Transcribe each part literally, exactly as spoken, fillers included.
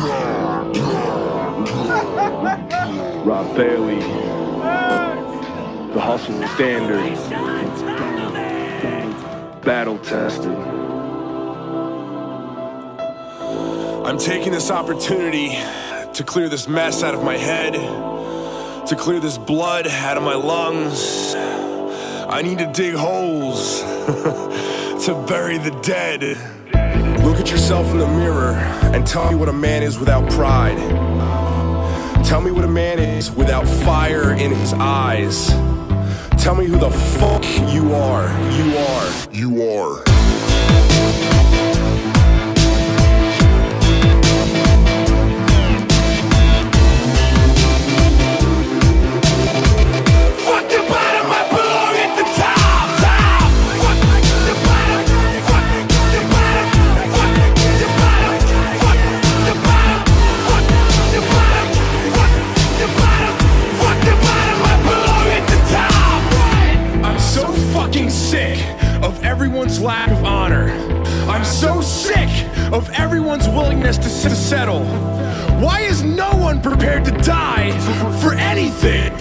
Rob Bailey, The Hustle standard, battle tested. I'm taking this opportunity to clear this mess out of my head, to clear this blood out of my lungs. I need to dig holes to bury the dead. Look at yourself in the mirror and tell me what a man is without pride. Tell me what a man is without fire in his eyes. Tell me who the fuck you are. You are. You are. Sick of everyone's lack of honor. I'm so sick of everyone's willingness to settle. Why is no one prepared to die for anything? I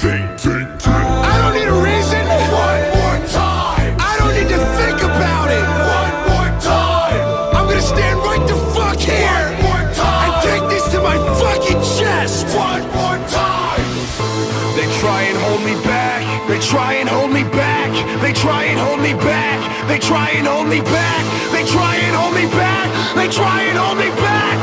don't need a reason. One more time. I don't need to think about it. One more time. I'm gonna stand right the fuck here. One more time. I take this to my fucking chest. One more time. They try and hold me back. They try and hold me back. They try and hold me back. They try and hold me back. They try and hold me back. They try and hold me back.